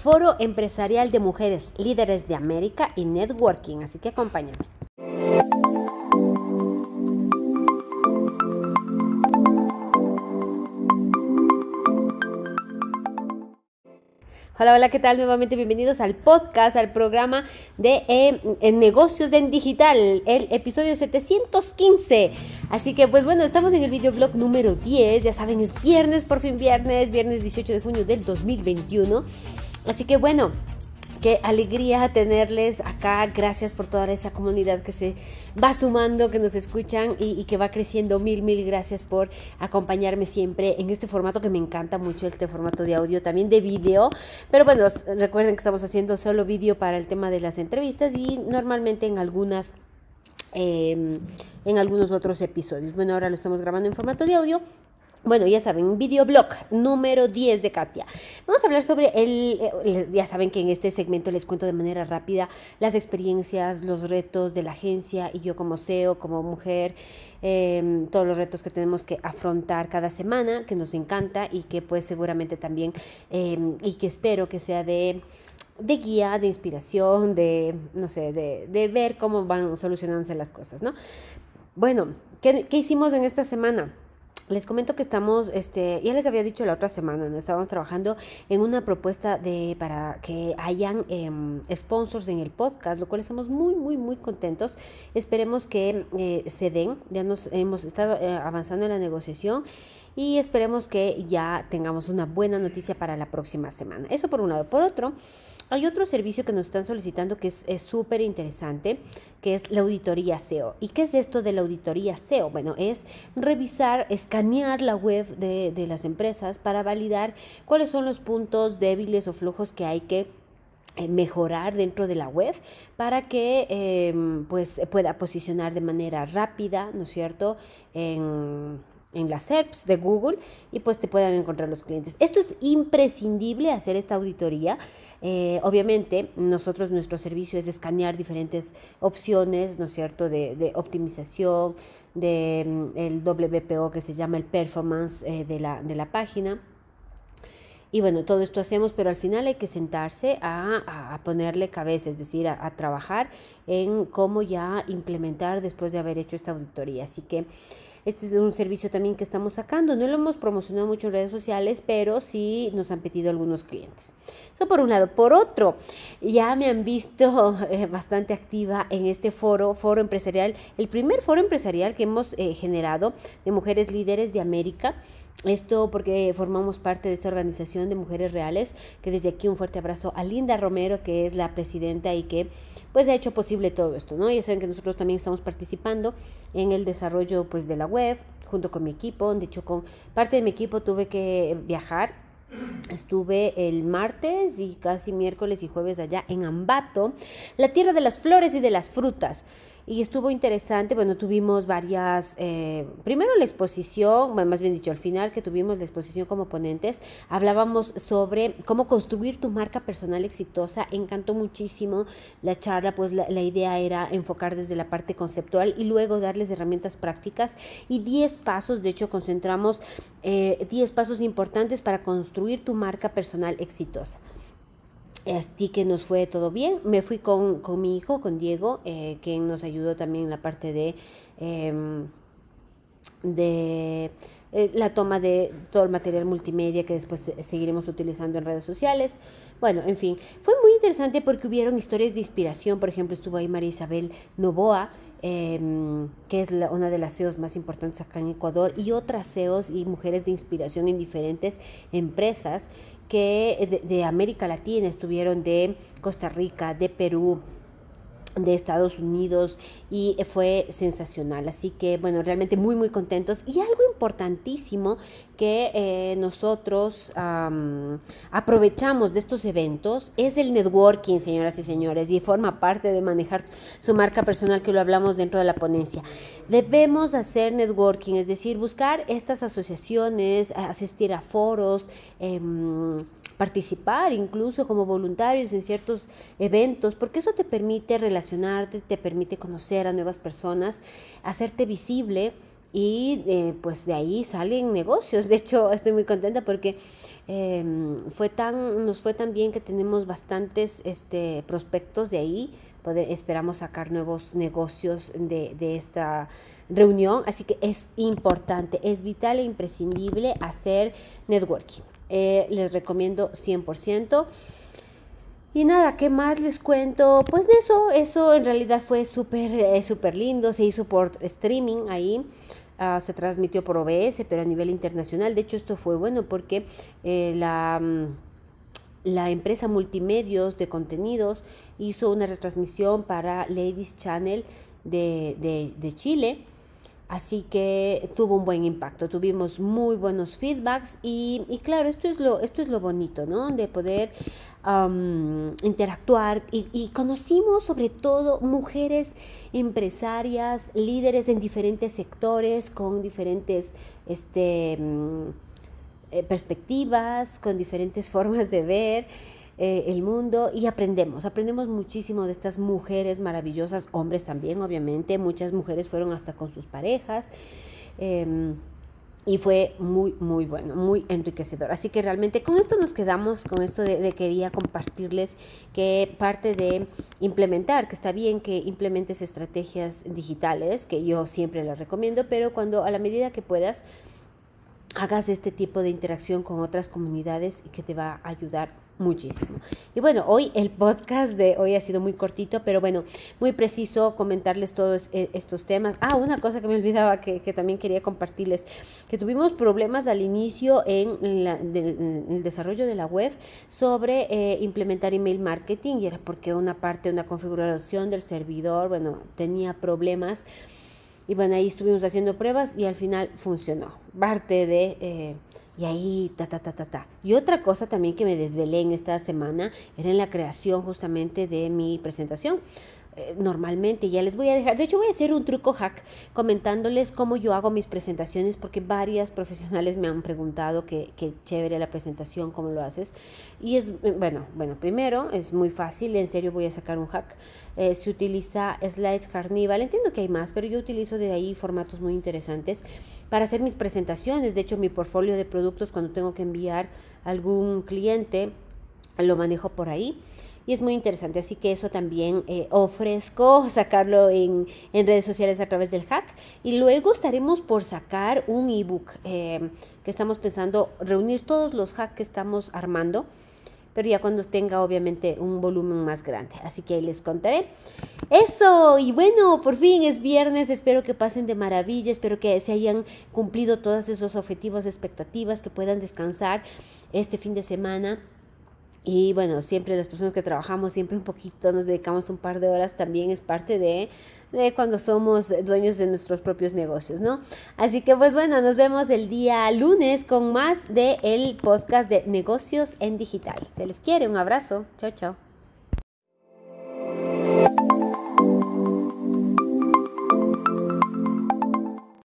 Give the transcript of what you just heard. Foro Empresarial de Mujeres Líderes de América y Networking, así que acompáñame. Hola, hola, ¿qué tal? Nuevamente bienvenidos al podcast, al programa de Negocios en Digital, el episodio 715. Así que, pues bueno, estamos en el videoblog número 10, ya saben, es viernes, por fin viernes, viernes 18 de junio del 2021. Así que, bueno, qué alegría tenerles acá, gracias por toda esa comunidad que se va sumando, que nos escuchan y que va creciendo. Mil gracias por acompañarme siempre en este formato que me encanta mucho, este formato de audio, también de video, pero bueno, recuerden que estamos haciendo solo video para el tema de las entrevistas y normalmente en algunas en algunos otros episodios. Bueno, ahora lo estamos grabando en formato de audio. Bueno, ya saben, videoblog número 10 de Katya. Vamos a hablar sobre ya saben que en este segmento les cuento de manera rápida las experiencias, los retos de la agencia y yo como SEO, como mujer, todos los retos que tenemos que afrontar cada semana, que nos encanta y que pues seguramente también, y que espero que sea de guía, de inspiración, de, no sé, de ver cómo van solucionándose las cosas, ¿no? Bueno, ¿qué hicimos en esta semana? Les comento que estamos, ya les había dicho la otra semana, ¿no? Estábamos trabajando en una propuesta para que hayan sponsors en el podcast, lo cual estamos muy contentos. Esperemos que se den, ya nos hemos estado avanzando en la negociación y esperemos que ya tengamos una buena noticia para la próxima semana. Eso por un lado. Por otro, hay otro servicio que nos están solicitando que es súper interesante, que es la auditoría SEO. ¿Y qué es esto de la auditoría SEO? Bueno, es revisar, escanear la web de las empresas para validar cuáles son los puntos débiles o flojos que hay que mejorar dentro de la web para que pues pueda posicionar de manera rápida, ¿no es cierto?, en las SERPs de Google y pues te puedan encontrar los clientes. Esto es imprescindible, hacer esta auditoría. Obviamente nuestro servicio es escanear diferentes opciones, ¿no es cierto?, de optimización, el WPO, que se llama el performance de la página. Y bueno, todo esto hacemos, pero al final hay que sentarse a ponerle cabeza, es decir, a trabajar en cómo ya implementar después de haber hecho esta auditoría. Así que este es un servicio también que estamos sacando. No lo hemos promocionado mucho en redes sociales, pero sí nos han pedido algunos clientes. Eso por un lado. Por otro, ya me han visto bastante activa en este foro empresarial, el primer foro empresarial que hemos generado de mujeres líderes de América. Esto porque formamos parte de esta organización de mujeres reales, que desde aquí un fuerte abrazo a Linda Romero, que es la presidenta y que pues ha hecho posible todo esto, ¿no? Ya saben que nosotros también estamos participando en el desarrollo pues de la web junto con mi equipo. De hecho, con parte de mi equipo tuve que viajar. Estuve el martes y casi miércoles y jueves allá en Ambato, la tierra de las flores y de las frutas. Y estuvo interesante. Bueno, tuvimos varias, primero la exposición, más bien dicho, al final que tuvimos la exposición como ponentes, hablábamos sobre cómo construir tu marca personal exitosa. Encantó muchísimo la charla, pues la idea era enfocar desde la parte conceptual y luego darles herramientas prácticas y 10 pasos, de hecho concentramos 10 pasos importantes para construir tu marca personal exitosa. Así que nos fue todo bien. Me fui con mi hijo, con Diego, quien nos ayudó también en la parte de la toma de todo el material multimedia que después seguiremos utilizando en redes sociales. Bueno, en fin, fue muy interesante porque hubieron historias de inspiración. Por ejemplo, estuvo ahí María Isabel Novoa, que es una de las CEOs más importantes acá en Ecuador, y otras CEOs y mujeres de inspiración en diferentes empresas que de América Latina. Estuvieron de Costa Rica, de Perú, de Estados Unidos, y fue sensacional. Así que bueno, realmente muy contentos. Y algo importantísimo que nosotros aprovechamos de estos eventos es el networking, señoras y señores, y forma parte de manejar su marca personal, que lo hablamos dentro de la ponencia. Debemos hacer networking, es decir, buscar estas asociaciones, asistir a foros, participar incluso como voluntarios en ciertos eventos, porque eso te permite relacionarte, te permite conocer a nuevas personas, hacerte visible y pues de ahí salen negocios. De hecho, estoy muy contenta porque nos fue tan bien que tenemos bastantes prospectos de ahí. Esperamos sacar nuevos negocios de esta reunión, así que es importante, es vital e imprescindible hacer networking. Les recomiendo 100%. Y nada, ¿qué más les cuento? Pues de eso en realidad fue súper lindo, se hizo por streaming ahí. Se transmitió por OBS, pero a nivel internacional. De hecho, esto fue bueno porque la empresa Multimedios de Contenidos hizo una retransmisión para Ladies Channel de Chile, así que tuvo un buen impacto, tuvimos muy buenos feedbacks y claro, esto es lo bonito, ¿no? De poder interactuar y conocimos sobre todo mujeres empresarias, líderes en diferentes sectores, con diferentes perspectivas, con diferentes formas de ver el mundo, y aprendemos muchísimo de estas mujeres maravillosas, hombres también, obviamente, muchas mujeres fueron hasta con sus parejas, y fue muy bueno, muy enriquecedor. Así que realmente con esto nos quedamos, con esto de quería compartirles que parte de implementar, que está bien que implementes estrategias digitales, que yo siempre las recomiendo, pero a la medida que puedas, hagas este tipo de interacción con otras comunidades y que te va a ayudar muchísimo. Y bueno, hoy el podcast de hoy ha sido muy cortito, pero bueno, muy preciso comentarles todos estos temas. Una cosa que me olvidaba que también quería compartirles, que tuvimos problemas al inicio en el desarrollo de la web sobre implementar email marketing, y era porque una configuración del servidor, bueno, tenía problemas. Y bueno, ahí estuvimos haciendo pruebas y al final funcionó. Parte de... y ahí, Y otra cosa también que me desvelé en esta semana era en la creación justamente de mi presentación. Normalmente ya les voy a dejar... De hecho, voy a hacer un truco hack comentándoles cómo yo hago mis presentaciones, porque varias profesionales me han preguntado qué chévere la presentación, cómo lo haces. Y es... Bueno, primero, es muy fácil. En serio, voy a sacar un hack. Se utiliza Slides Carnival, entiendo que hay más, pero yo utilizo de ahí formatos muy interesantes para hacer mis presentaciones. De hecho, mi portfolio de productos, cuando tengo que enviar a algún cliente, lo manejo por ahí y es muy interesante, así que eso también ofrezco sacarlo en redes sociales a través del hack. Y luego estaremos por sacar un ebook que estamos pensando reunir todos los hacks que estamos armando, pero ya cuando tenga obviamente un volumen más grande, así que les contaré eso. Y bueno, por fin es viernes, espero que pasen de maravilla, espero que se hayan cumplido todos esos objetivos, expectativas, que puedan descansar este fin de semana. Y bueno, siempre las personas que trabajamos, siempre un poquito, nos dedicamos un par de horas, también es parte de cuando somos dueños de nuestros propios negocios, ¿no? Así que pues bueno, nos vemos el día lunes con más del podcast de Negocios en Digital. Se les quiere, un abrazo, chao.